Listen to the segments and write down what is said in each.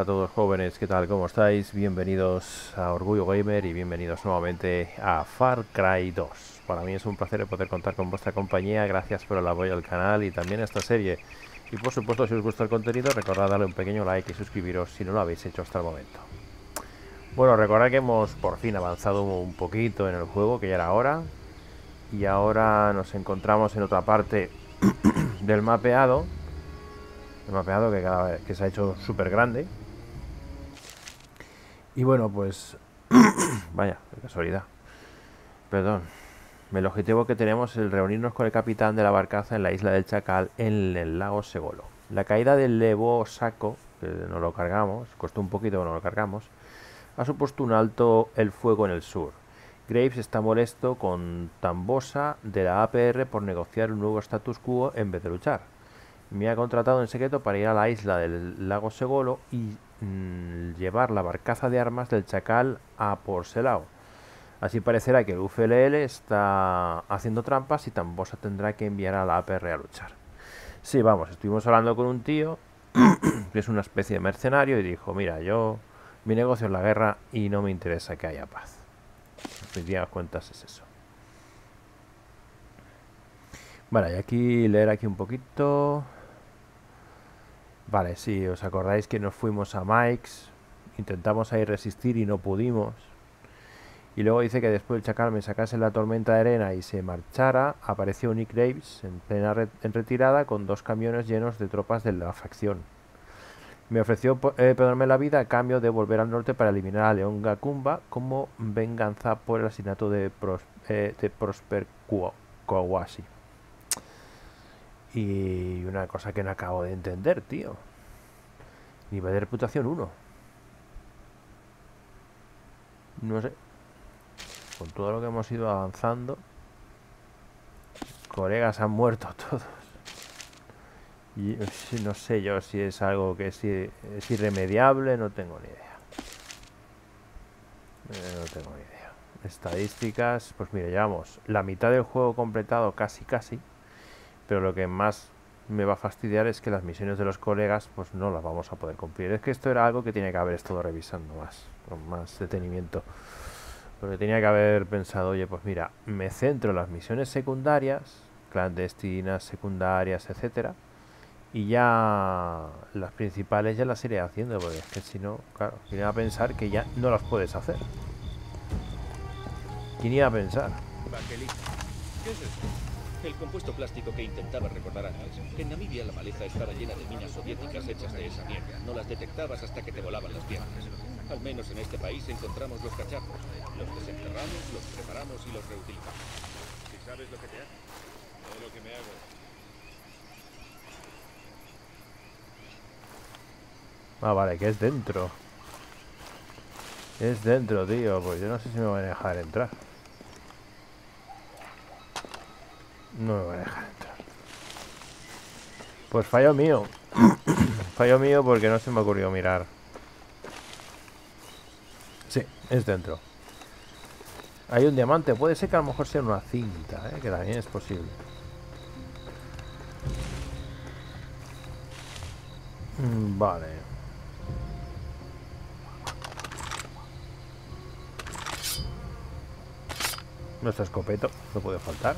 a todos jóvenes, ¿qué tal? ¿Cómo estáis? Bienvenidos a Orgullo Gamer y bienvenidos nuevamente a Far Cry 2. Para mí es un placer poder contar con vuestra compañía, gracias por el apoyo al canal y también a esta serie. Y por supuesto, si os gusta el contenido, recordad darle un pequeño like y suscribiros si no lo habéis hecho hasta el momento. Bueno, recordad que hemos por fin avanzado un poquito en el juego, que ya era hora. Y ahora nos encontramos en otra parte del mapeado. El mapeado que cada vez que se ha hecho súper grande. Y bueno, pues vaya, qué casualidad. Perdón. El objetivo que tenemos es reunirnos con el capitán de la barcaza en la isla del Chacal, en el lago Segolo. La caída del Lebo Saco, que no lo cargamos, costó un poquito que no lo cargamos, ha supuesto un alto el fuego en el sur. Greaves está molesto con Tambosa de la APR por negociar un nuevo status quo en vez de luchar. Me ha contratado en secreto para ir a la isla del lago Segolo y llevar la barcaza de armas del Chacal a Port Selao. Así parecerá que el UFL está haciendo trampas y Tambosa tendrá que enviar a la APR a luchar. Sí, vamos, estuvimos hablando con un tío que es una especie de mercenario y dijo, mira, mi negocio es la guerra y no me interesa que haya paz. En fin de cuentas es eso. Vale, y aquí leer aquí un poquito. Vale, sí, os acordáis que nos fuimos a Mike's, intentamos ahí resistir y no pudimos. Y luego dice que después del Chacal me sacase la tormenta de arena y se marchara, apareció Nick Greaves en plena retirada con dos camiones llenos de tropas de la facción. Me ofreció perderme la vida a cambio de volver al norte para eliminar a León Gacumba como venganza por el asesinato de Prosper Kowashi. Y una cosa que no acabo de entender, tío. Nivel de reputación 1. No sé. Con todo lo que hemos ido avanzando, colegas han muerto todos. Y no sé yo si es algo que es irremediable, no tengo ni idea. No tengo ni idea. Estadísticas, pues mire, llevamos la mitad del juego completado casi. Pero lo que más me va a fastidiar es que las misiones de los colegas pues no las vamos a poder cumplir. Es que esto era algo que tiene que haber estado revisando más, con más detenimiento. Porque tenía que haber pensado, oye, pues mira, me centro en las misiones secundarias, clandestinas, secundarias, etcétera, y ya las principales ya las iré haciendo, porque es que si no, claro, ¿quién iba a pensar que ya no las puedes hacer? ¿Quién iba a pensar? Baquelita. ¿Qué es esto? El compuesto plástico que intentaba recordar antes. Que en Namibia la maleza estaba llena de minas soviéticas hechas de esa mierda. No las detectabas hasta que te volaban las piernas. Al menos en este país encontramos los cacharros. Los desenterramos, los preparamos y los reutilizamos. Si sabes lo que te hago, todo lo que me hago. Ah, vale, que es dentro. Es dentro, tío. Pues yo no sé si me van a dejar entrar. No me van a dejar entrar. Pues fallo mío. Fallo mío porque no se me ocurrió mirar. Sí, es dentro. Hay un diamante. Puede ser que a lo mejor sea una cinta, que también es posible. Vale. Nuestro escopeto no puede faltar.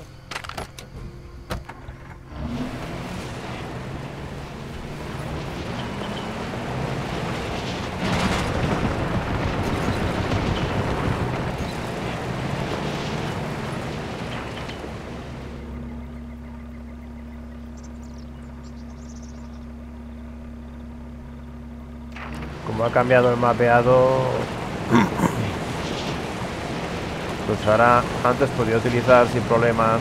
Ha cambiado el mapeado, pues ahora antes podía utilizar sin problemas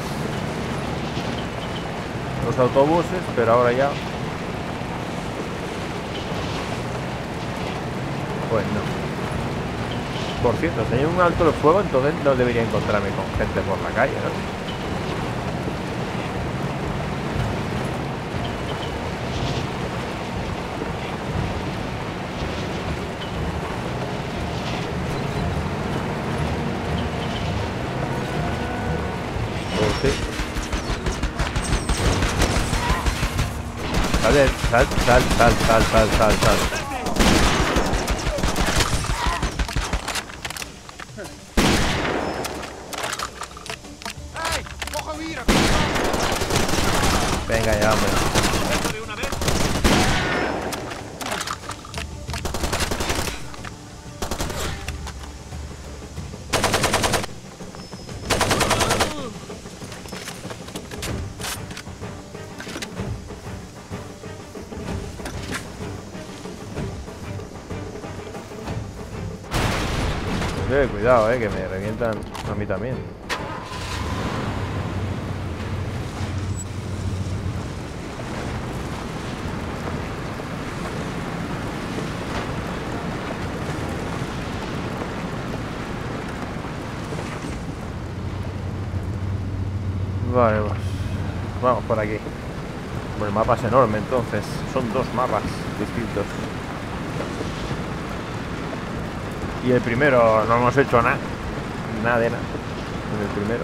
los autobuses, pero ahora ya pues no. Por cierto, si hay un alto el fuego, entonces no debería encontrarme con gente por la calle, ¿no? Sal, sal, sal, sal, sal, sal, sal. Venga ya, hombre. Cuidado, que me revientan a mí también. Vale, pues vamos por aquí. Pues el mapa es enorme, entonces son dos mapas distintos. Y el primero no hemos hecho nada. Nada de nada. En el primero.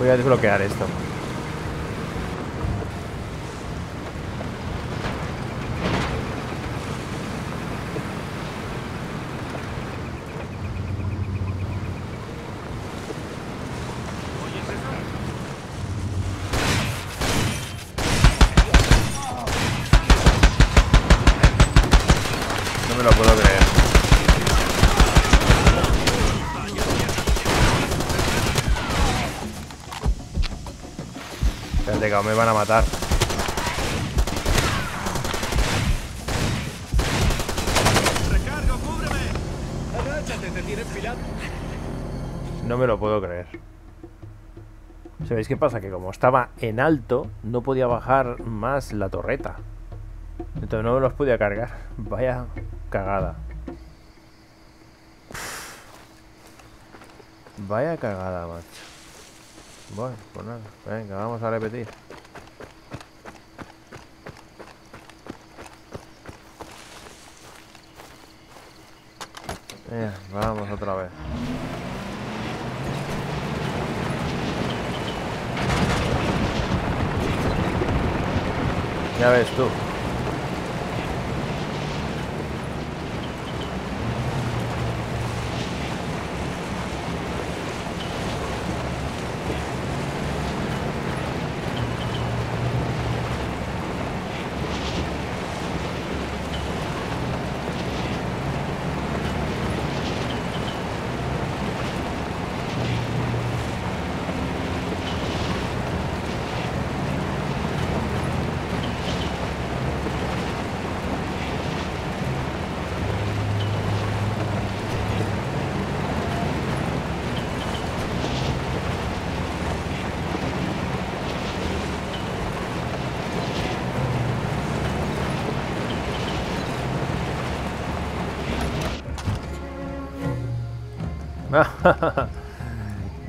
Voy a desbloquear esto. Me van a matar. Recargo, cúbreme. Agáchate, te tienes pilado. No me lo puedo creer. ¿Sabéis qué pasa? Que como estaba en alto, no podía bajar más la torreta. Entonces no me los podía cargar. Vaya cagada. Vaya cagada, macho. Bueno, pues nada. Venga, vamos a repetir. Vamos otra vez. Ya ves tú.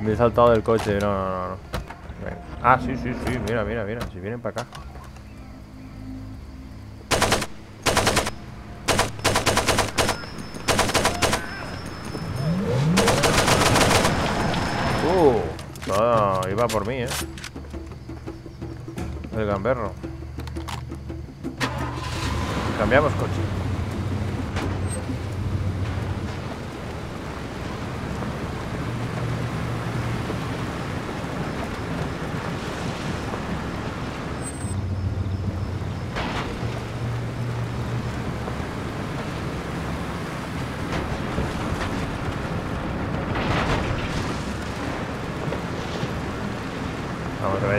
Me he saltado del coche. No. Venga. Ah, sí. Mira. Si vienen para acá. No, iba por mí, El gamberro. Cambiamos coche.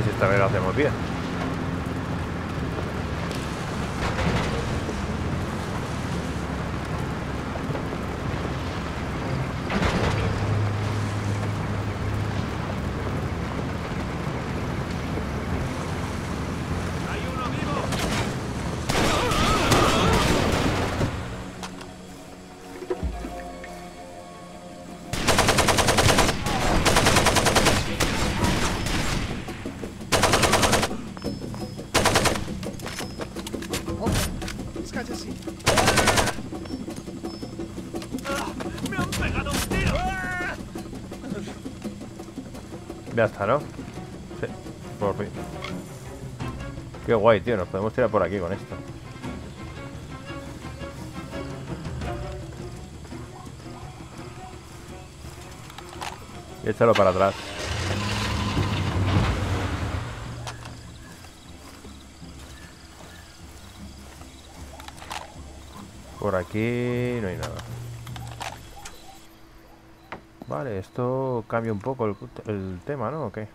Esta vez lo hacemos bien. Hay uno vivo. Ya está, ¿no? Sí, por fin. Qué guay, tío. Nos podemos tirar por aquí con esto. Y échalo para atrás. Por aquí no hay nada. Vale, esto cambia un poco el tema, ¿no? ¿O qué?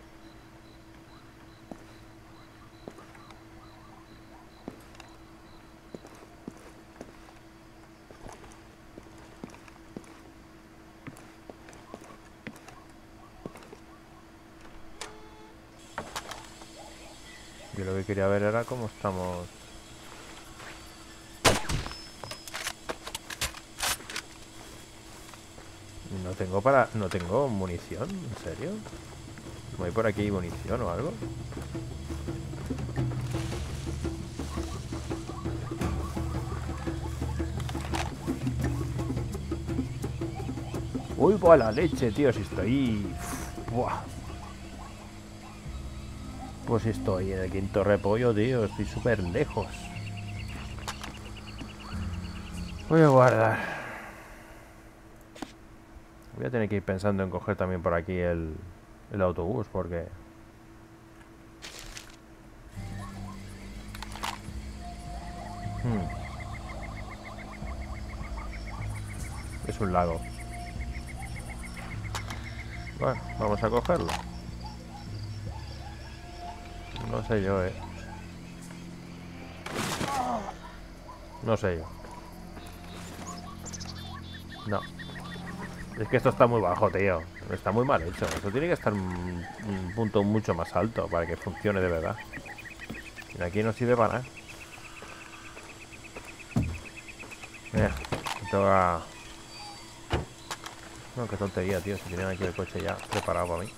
Yo lo que quería ver era cómo estamos... No tengo para... No tengo munición, ¿en serio? ¿Voy por aquí munición o algo? Uy, va la leche, tío, si estoy... Buah. Pues estoy en el quinto repollo, tío, estoy súper lejos. Voy a guardar. Voy a tener que ir pensando en coger también por aquí el autobús, porque... Es un lago. Bueno, vamos a cogerlo. No sé yo, No sé yo. No. Es que esto está muy bajo, tío. Está muy mal hecho. Esto tiene que estar un punto mucho más alto para que funcione de verdad. Y aquí no sirve para nada. Mira, toca... No, qué tontería, tío. Si tienen aquí el coche ya preparado para mí.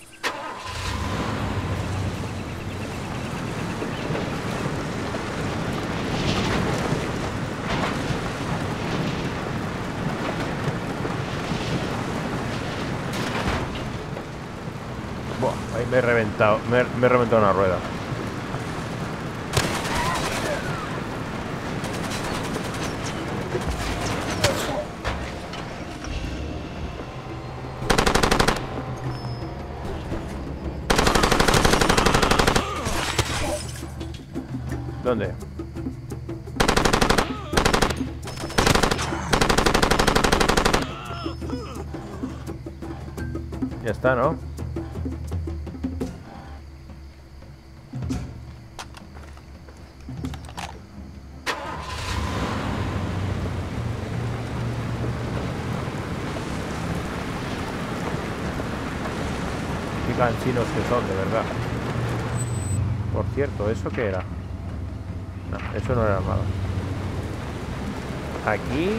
Me he reventado, me he reventado una rueda. ¿Dónde? Ya está, ¿no? Cansinos que son, de verdad. Por cierto, ¿eso qué era? No, eso no era nada. Aquí...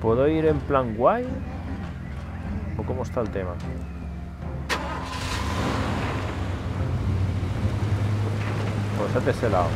¿puedo ir en plan guay? ¿O cómo está el tema? Pues hazte ese lado.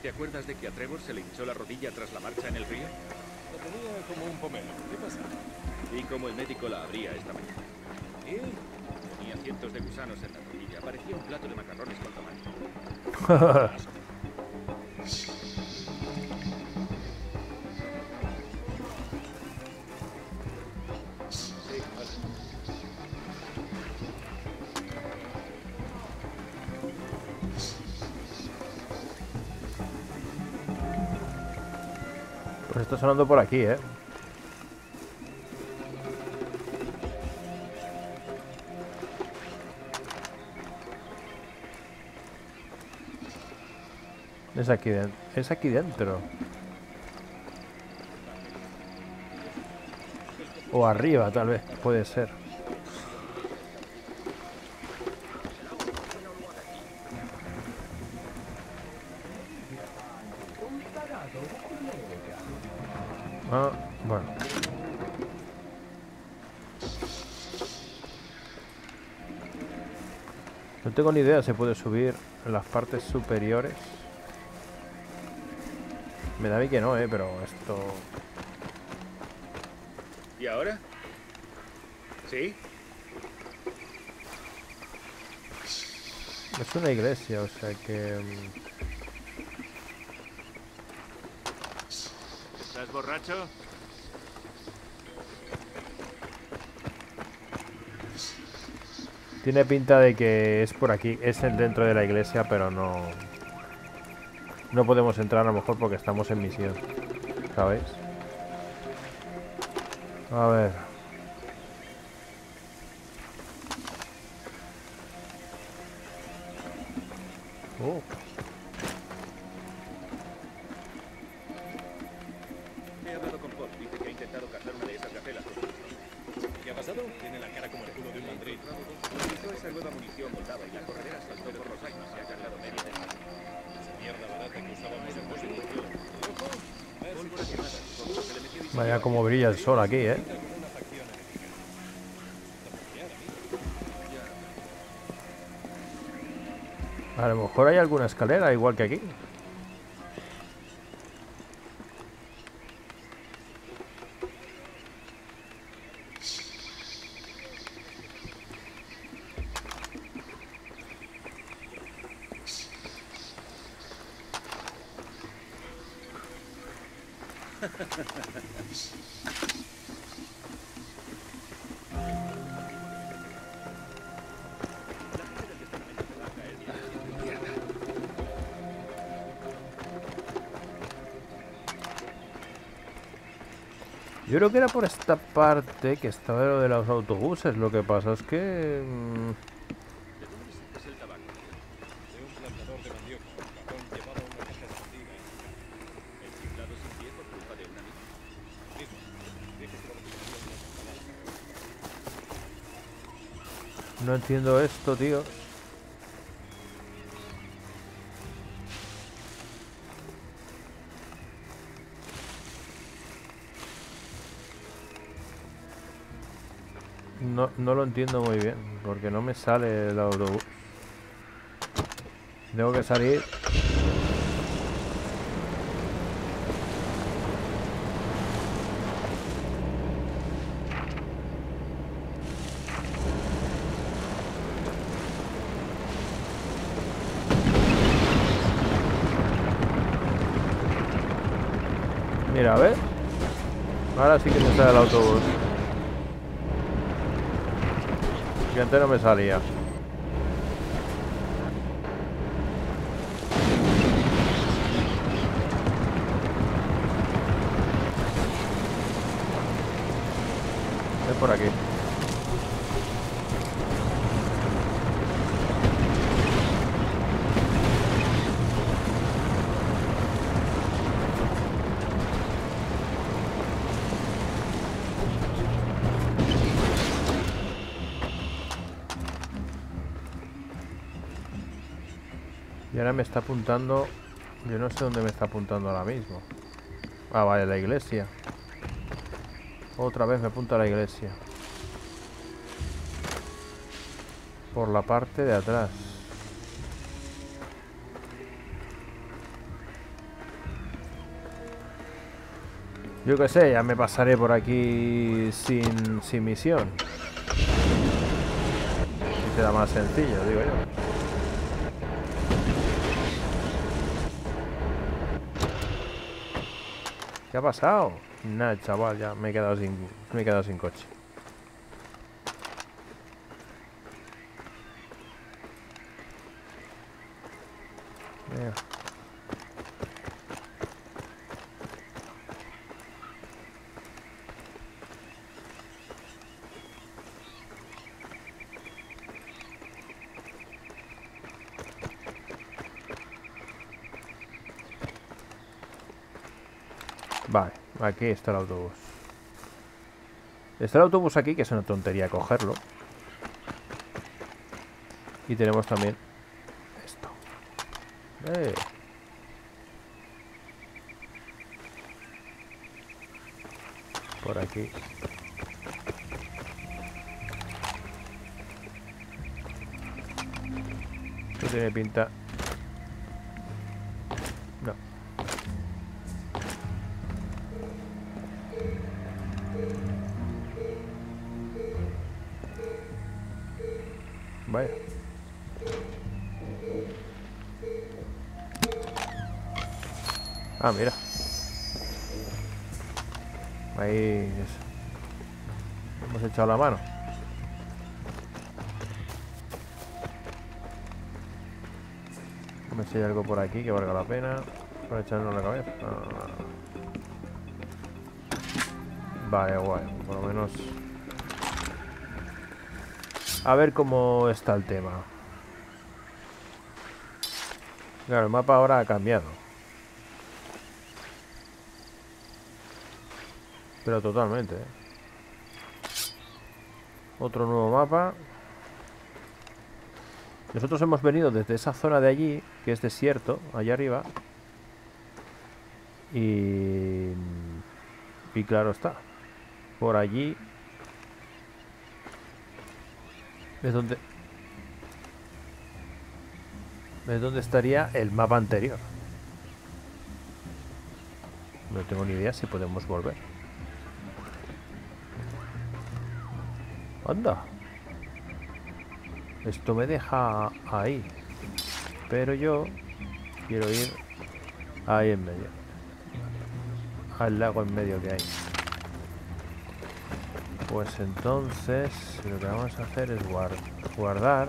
¿Te acuerdas de que a Trevor se le hinchó la rodilla tras la marcha en el río? La tenía como un pomelo. ¿Qué pasa? Y como el médico la abría esta mañana. ¿Qué? Tenía cientos de gusanos en la rodilla. Parecía un plato de macarrones con tomate. que está sonando por aquí, ¿eh? Es aquí dentro. O arriba, tal vez, puede ser. Ah, bueno. No tengo ni idea, se puede subir en las partes superiores. Me da a mí que no, pero esto... ¿Y ahora? ¿Sí? Es una iglesia, o sea que... ¿Estás borracho? Tiene pinta de que es por aquí, es dentro de la iglesia, pero no... No podemos entrar a lo mejor porque estamos en misión, ¿sabéis? A ver. He hablado con Port, dice que ha intentado cazarme de esas gacelas. ¿Qué ha pasado? Tiene la cara como el culo de un André. Utilizó esa nueva munición volada y la corredera se fue por los años y ha cargado media de más. Vaya como brilla el sol aquí, A lo mejor hay alguna escalera igual que aquí. Yo creo que era por esta parte que estaba lo de los autobuses. Lo que pasa es que... No entiendo esto, tío. No lo entiendo muy bien, porque no me sale el autobús. Tengo que salir. Mira, a ver. Ahora sí que me sale el autobús. Que antes no me salía. Es por aquí. Y ahora me está apuntando... Yo no sé dónde me está apuntando ahora mismo. Ah, vale, la iglesia. Otra vez me apunta a la iglesia. Por la parte de atrás. Yo qué sé, ya me pasaré por aquí sin misión. Y será más sencillo, digo yo. ¿Qué ha pasado? Nah, chaval, ya me he quedado sin coche. Mira. Vale, aquí está el autobús. Está el autobús aquí, que es una tontería cogerlo. Y tenemos también esto. Por aquí. Esto tiene pinta... No. Vaya. Ah, mira. Ahí es. Hemos echado la mano. Si hay algo por aquí que valga la pena para echarnos la cabeza. Vale, guay. Por lo menos a ver cómo está el tema. Claro, el mapa ahora ha cambiado, pero totalmente, ¿eh? Otro nuevo mapa. Nosotros hemos venido desde esa zona de allí, que es desierto, allá arriba. Y claro está, por allí es donde estaría el mapa anterior. No tengo ni idea si podemos volver. Anda. Esto me deja ahí, pero yo quiero ir ahí en medio, al lago en medio que hay. Pues entonces lo que vamos a hacer es guardar.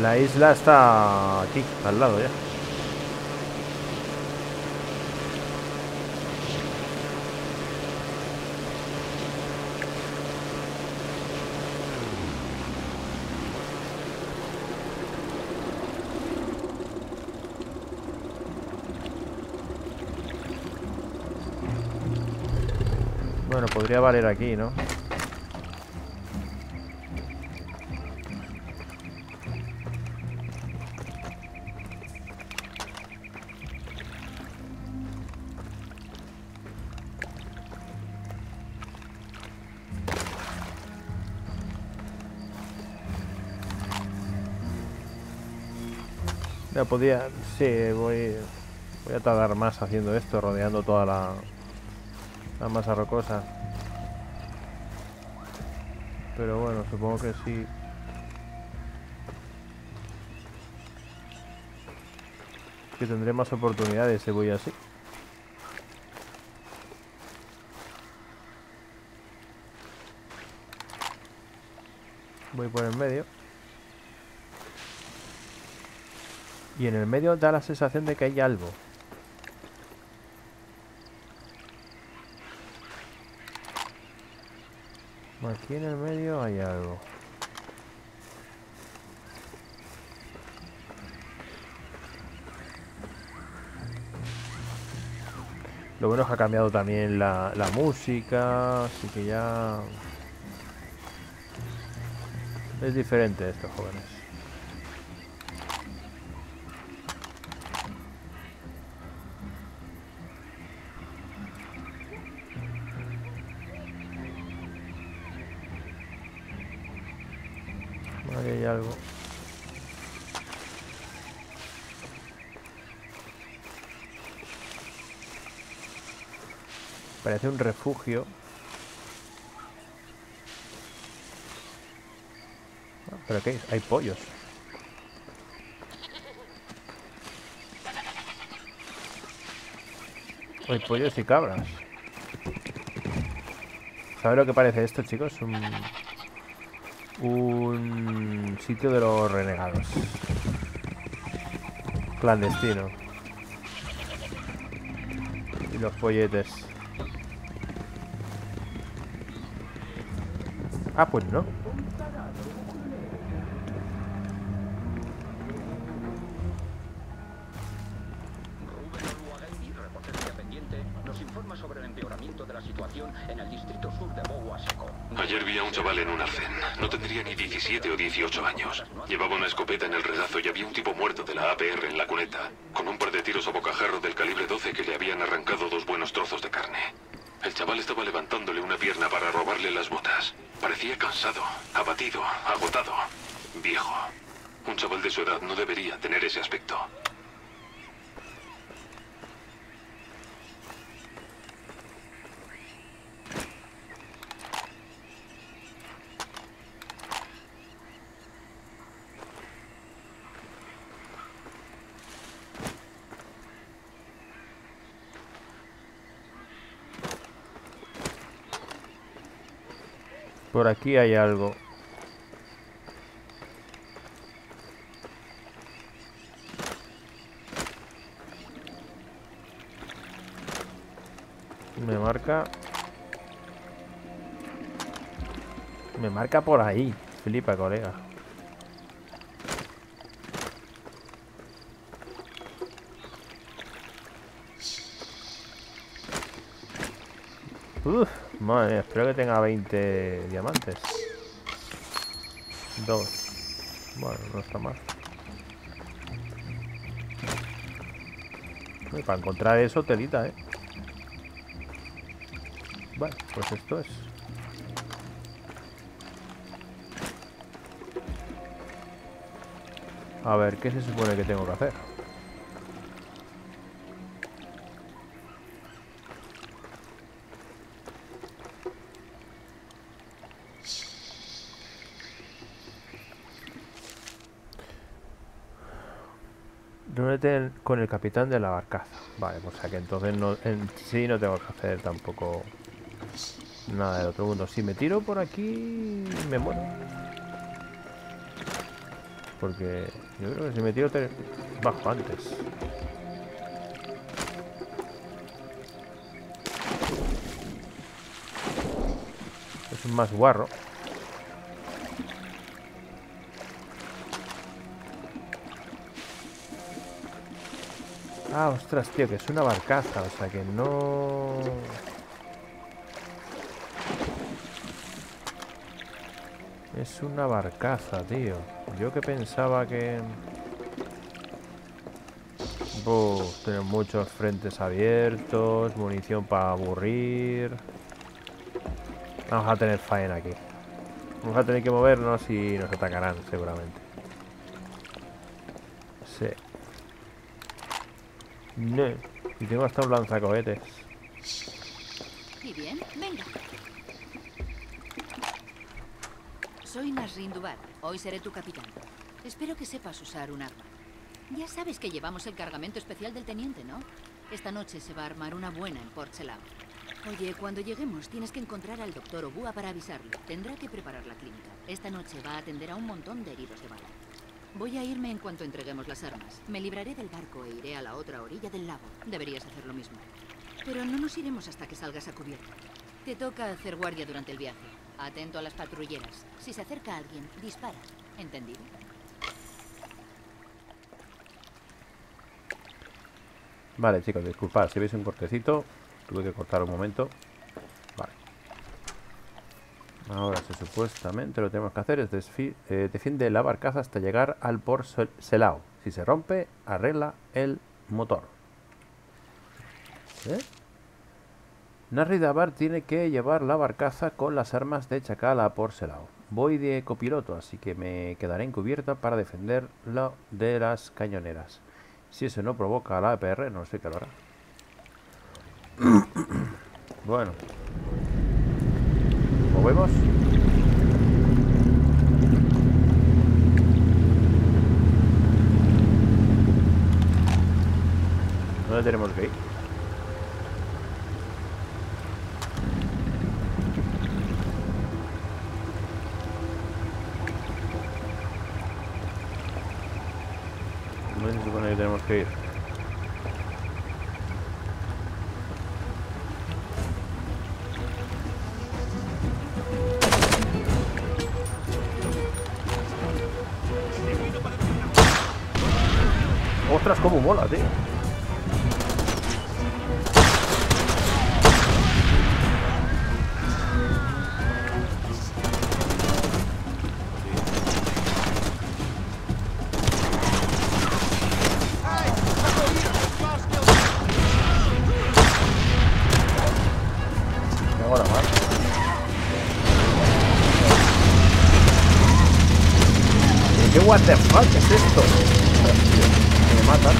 La isla está aquí, al lado ya. Bueno, podría valer aquí, ¿no? Ya podía, sí, voy a tardar más haciendo esto, rodeando toda la masa rocosa. Pero bueno, supongo que sí. Que tendré más oportunidades si voy así. Voy por el medio. Y en el medio da la sensación de que hay algo. Aquí en el medio hay algo. Lo bueno es que ha cambiado también la música, así que ya... Es diferente esto, jóvenes. Algo. Parece un refugio. Ah, pero ¿qué es? Hay pollos. Hay pollos y cabras. ¿Sabes lo que parece esto, chicos? Un sitio de los renegados. Clandestino. Y los folletes. Ah, pues no. Ayer vi a un chaval en una cena. No tendría ni 17 o 18 años. Llevaba una escopeta en el regazo y había un tipo muerto de la APR en la cuneta, con un par de tiros a bocajarro del calibre 12 que le habían arrancado dos buenos trozos de carne. El chaval estaba levantándole una pierna para robarle las botas. Parecía cansado, abatido, agotado, viejo. Un chaval de su edad no debería tener ese aspecto. Por aquí hay algo. Me marca por ahí. Flipa, colega. Uf. Madre mía, espero que tenga 20 diamantes. 2. Bueno, no está mal. Y para encontrar eso, telita, ¿eh? Vale, pues esto es. A ver, ¿qué se supone que tengo que hacer? Reúnete con el capitán de la barcaza. Vale, pues aquí entonces no, no tengo que hacer tampoco nada del otro mundo. Si me tiro por aquí, me muero. Porque yo creo que si me tiro bajo antes. Es más guarro. Ah, ostras, tío, que es una barcaza, o sea que no... Es una barcaza, tío. Yo que pensaba que... Uf, tengo muchos frentes abiertos, munición para aburrir... Vamos a tener faena aquí. Vamos a tener que movernos y nos atacarán, seguramente. Sí. No, y tengo hasta un lanzacohetes. Y bien, venga. Soy Nasreen Davar, hoy seré tu capitán. Espero que sepas usar un arma. Ya sabes que llevamos el cargamento especial del teniente, ¿no? Esta noche se va a armar una buena en Port Selao. Oye, cuando lleguemos tienes que encontrar al doctor Obua para avisarlo. Tendrá que preparar la clínica. Esta noche va a atender a un montón de heridos de bala. Voy a irme en cuanto entreguemos las armas. Me libraré del barco e iré a la otra orilla del lago. Deberías hacer lo mismo. Pero no nos iremos hasta que salgas a cubierta. Te toca hacer guardia durante el viaje. Atento a las patrulleras. Si se acerca alguien, dispara. ¿Entendido? Vale, chicos, disculpad. Si veis un cortecito, tuve que cortar un momento. Vale. Ahora, si supuestamente lo que tenemos que hacer es defiende la barcaza hasta llegar al Port Selao. Si se rompe, arregla el motor. ¿Eh? Nasreen Davar tiene que llevar la barcaza con las armas de Chacal a Port Selao. Voy de copiloto, así que me quedaré encubierta para defenderla de las cañoneras. Si eso no provoca a la APR, no sé qué lo hará. Bueno. Movemos. ¿Dónde tenemos que ir? no se supone que tenemos que ir. Ostras, como mola, tío. What the fuck es esto? Me matan.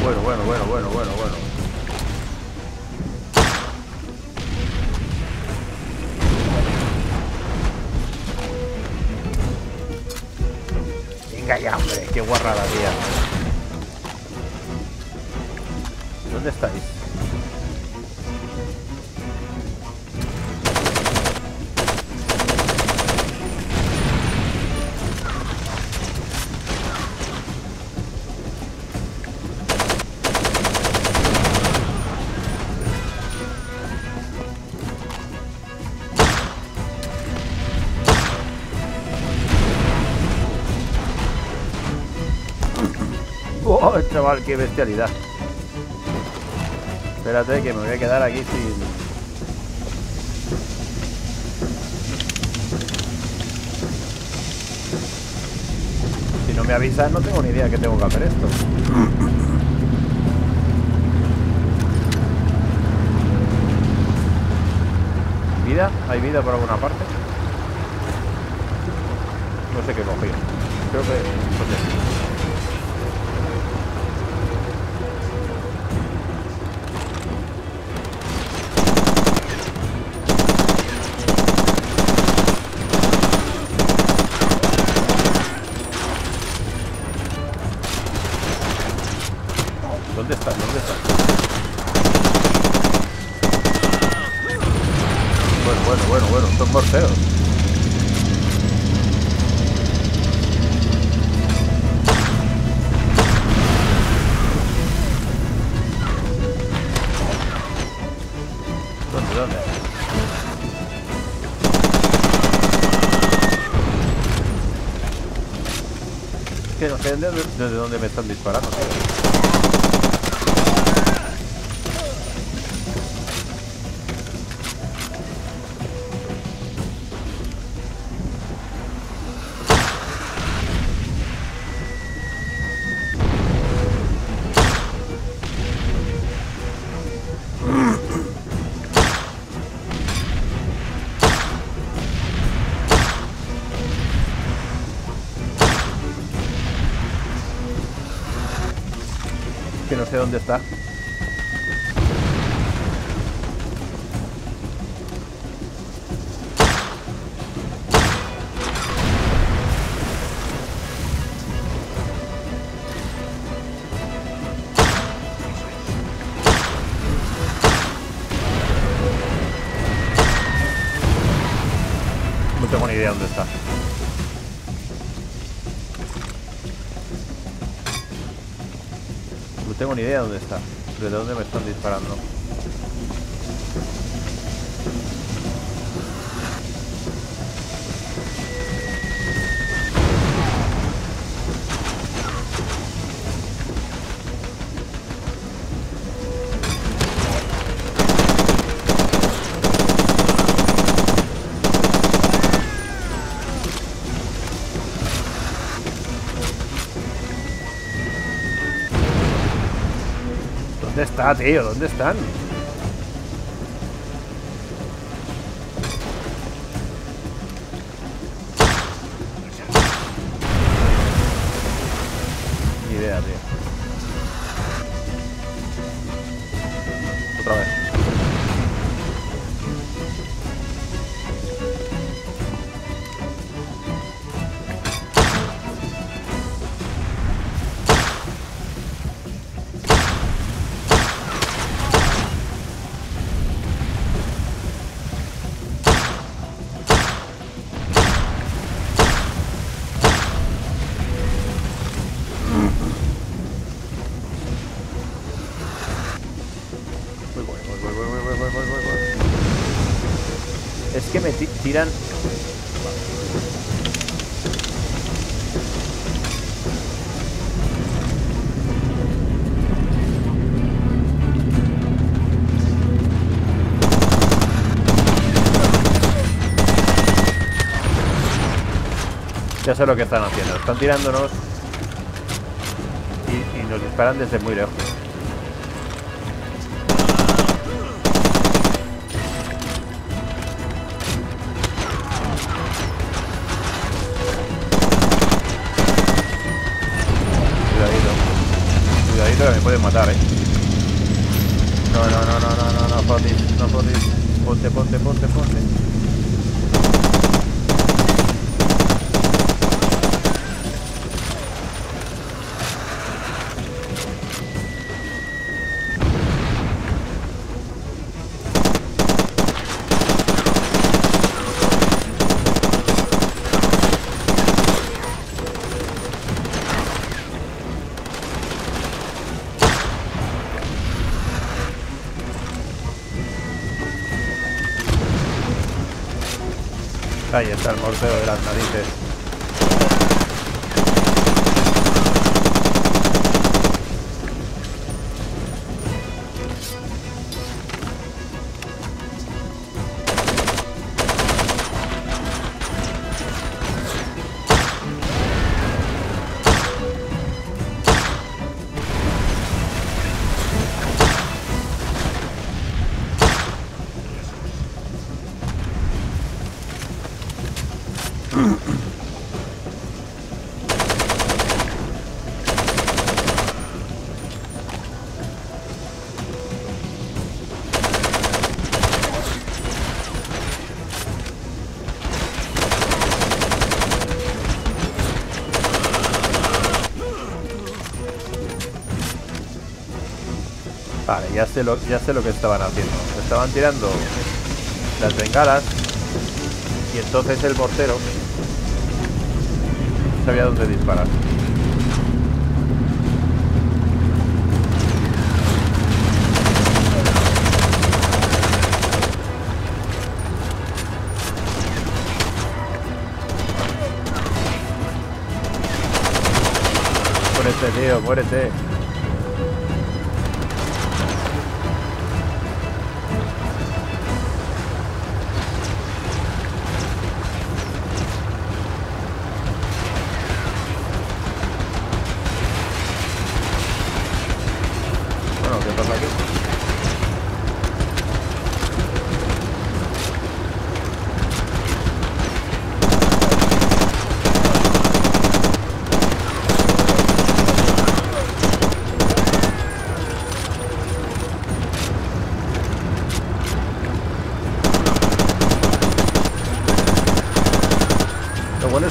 Bueno. Calla, hombre, qué guarrada, tía. ¿Dónde estáis? ¡Oh, chaval! ¡Qué bestialidad! Espérate que me voy a quedar aquí sin... Si no me avisas no tengo ni idea de que tengo que hacer esto. ¿Vida? ¿Hay vida por alguna parte? No sé qué cogí. Creo que... No sé. Bueno, son morteros. ¿Dónde? Es que no sé desde dónde me están disparando, tío. Que no sé dónde está. No tengo ni idea dónde está. No tengo ni idea de dónde está, de dónde me están disparando. ¿Dónde está, tío? ¿Dónde están? Ni idea, tío. Otra vez. tiran. Ya sé lo que están haciendo. Están tirándonos y nos disparan desde muy lejos. Cuidadito que me pueden matar, eh. No, Fotis. Ponte. Ahí está el mortero de las narices. Vale, ya sé lo que estaban haciendo. Estaban tirando las bengalas y entonces el mortero sabía dónde disparar. Muérete, tío, muérete.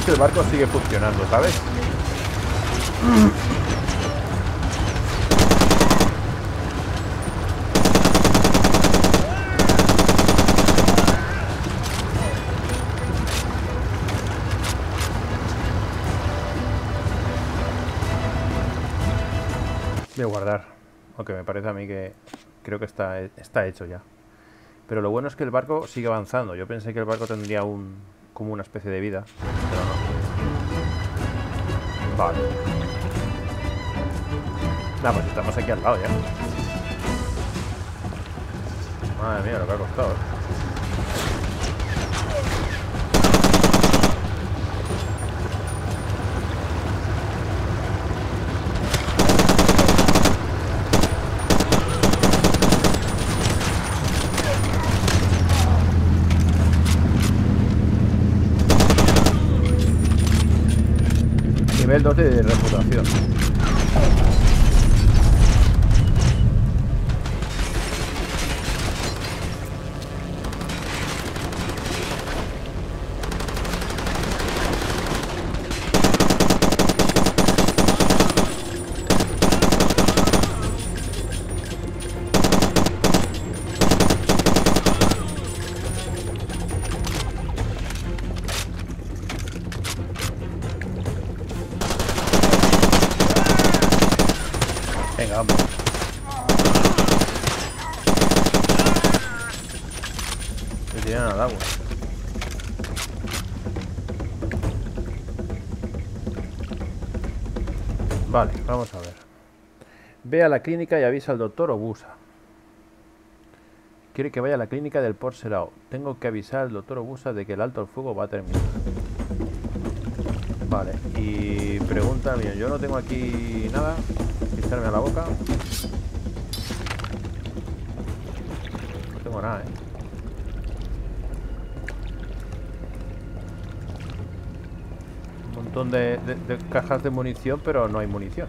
El barco sigue funcionando, ¿sabes? Voy a guardar, aunque me parece a mí que creo que está hecho ya. Pero lo bueno es que el barco sigue avanzando. Yo pensé que el barco tendría como una especie de vida, pero no. Vale. Nada, pues estamos aquí al lado ya. Madre mía, lo que ha costado. Nivel 2 de reputación. Vale, vamos a ver. Ve a la clínica y avisa al doctor Obusa. Quiere que vaya a la clínica del Port Selao. Tengo que avisar al doctor Obusa de que el alto al fuego va a terminar. Vale, y pregunta bien. Yo no tengo aquí nada. Quitarme a la boca. No tengo nada, ¿eh? Un montón de cajas de munición, pero no hay munición.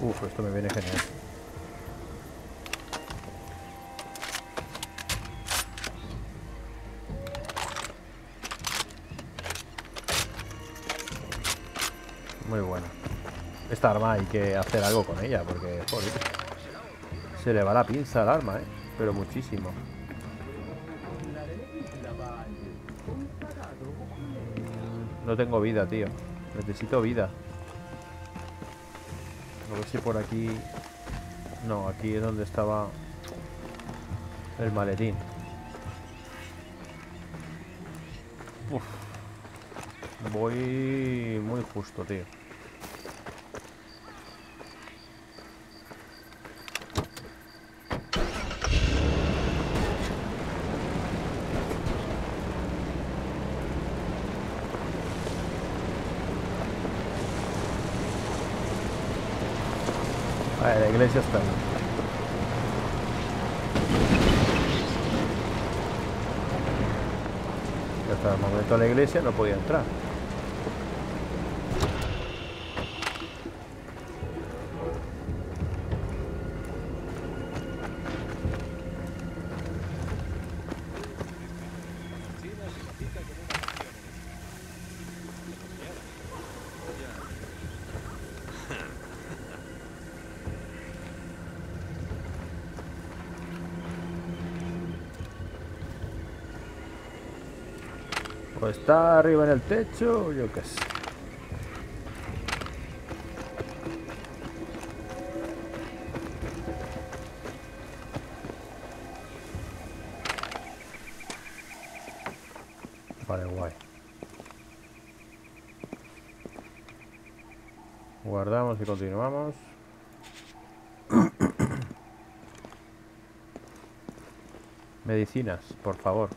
Uf, esto me viene genial. Muy buena. Esta arma hay que hacer algo con ella, porque joder, se le va la pinza al arma, ¿eh? Pero muchísimo. No tengo vida, tío. Necesito vida. A ver si por aquí... No, aquí es donde estaba el maletín. Uf. Voy muy justo, tío. Vale, la iglesia está bien. Ya está, al momento de la iglesia no podía entrar. O está arriba en el techo, yo qué sé. Vale, guay. Guardamos y continuamos. Medicinas, por favor.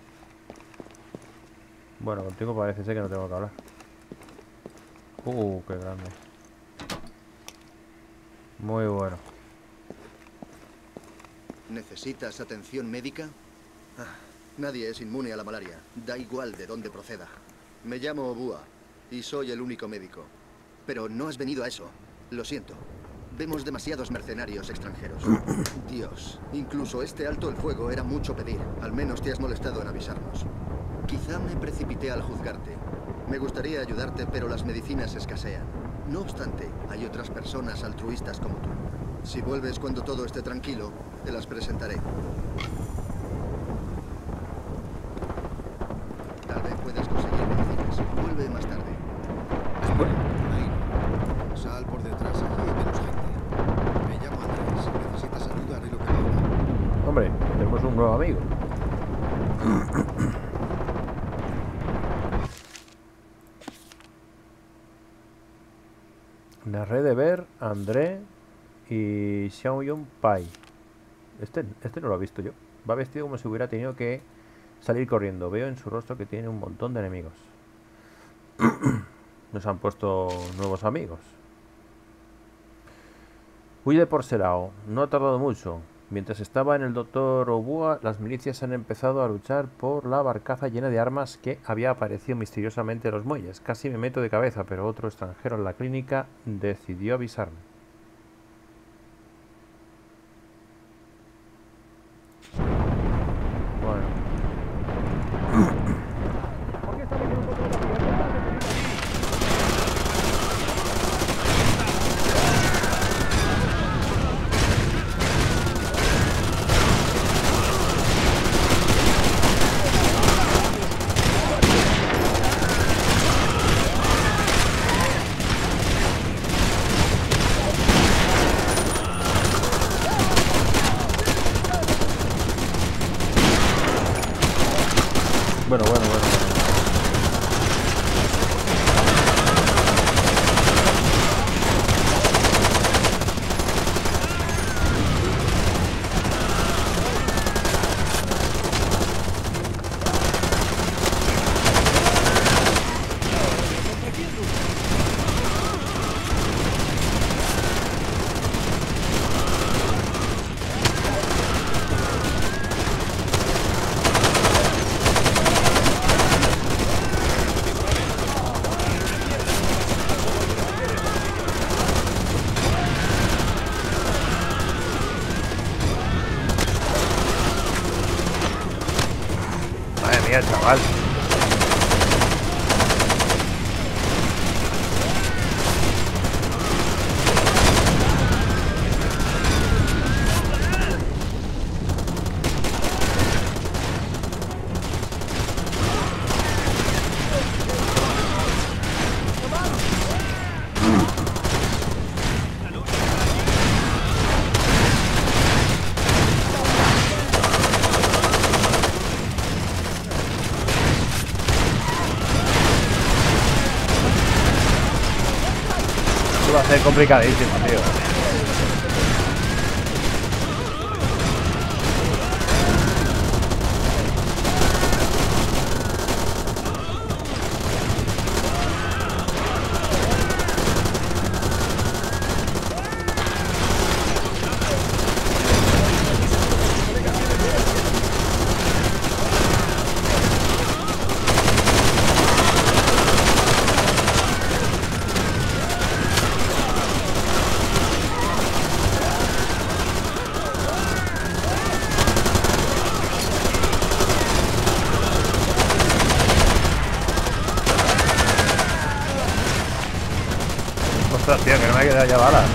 Bueno, contigo parece ser que no tengo que hablar. Qué grande. Muy bueno. ¿Necesitas atención médica? Ah, nadie es inmune a la malaria. Da igual de dónde proceda. Me llamo Obua y soy el único médico. Pero no has venido a eso. Lo siento. Vemos demasiados mercenarios extranjeros. Dios, incluso este alto el fuego era mucho pedir. Al menos te has molestado en avisarnos. Quizá me precipité al juzgarte. Me gustaría ayudarte, pero las medicinas escasean. No obstante, hay otras personas altruistas como tú. Si vuelves cuando todo esté tranquilo, te las presentaré. Tal vez puedas conseguir medicinas. Vuelve más tarde. Bueno, ahí. Sal por detrás aquí y menos gente. Me llamo André. Si necesitas ayuda, haré lo que haga. Hombre, tenemos un nuevo amigo. Redeber, André y Xiaoyun Pai. Este no lo he visto yo. Va vestido como si hubiera tenido que salir corriendo. Veo en su rostro que tiene un montón de enemigos. Nos han puesto nuevos amigos. Huye de Port Selao. No ha tardado mucho. Mientras estaba en el doctor Obua, las milicias han empezado a luchar por la barcaza llena de armas que había aparecido misteriosamente en los muelles. Casi me meto de cabeza, pero otro extranjero en la clínica decidió avisarme. bueno. Es complicadísimo, tío. Tío, que no me ha quedado ya balas.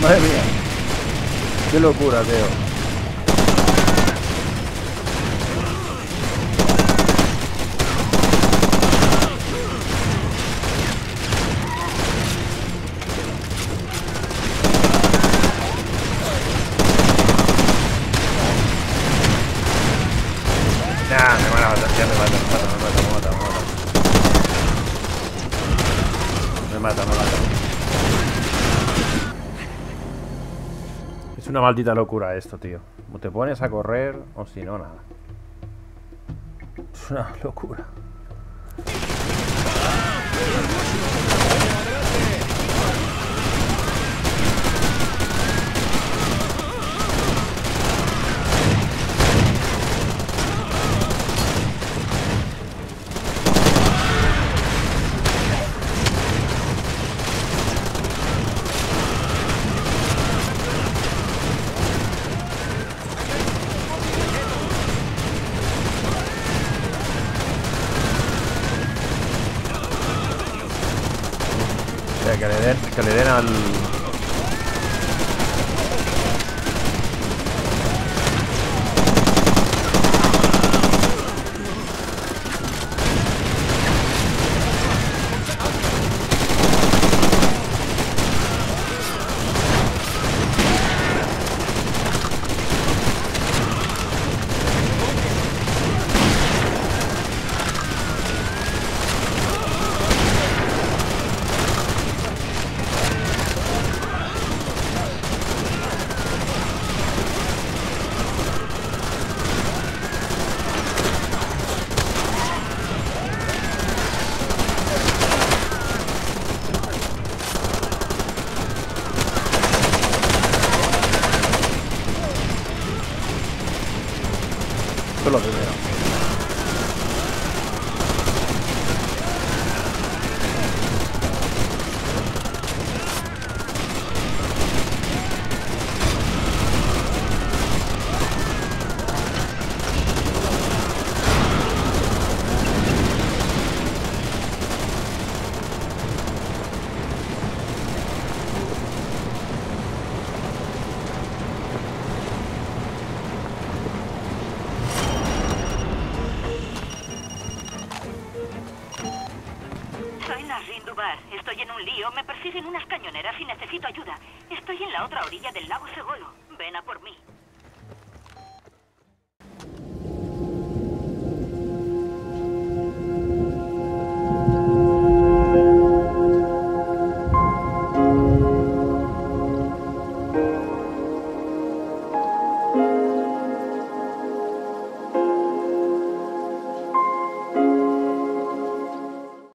Madre mía, qué locura, tío. Una maldita locura esto, tío. O te pones a correr o si no, nada. Es una locura. Que le den al... Esto es lo primero. Estoy en un lío, me persiguen unas cañoneras y necesito ayuda. Estoy en la otra orilla del lago Segolo. Ven a por mí.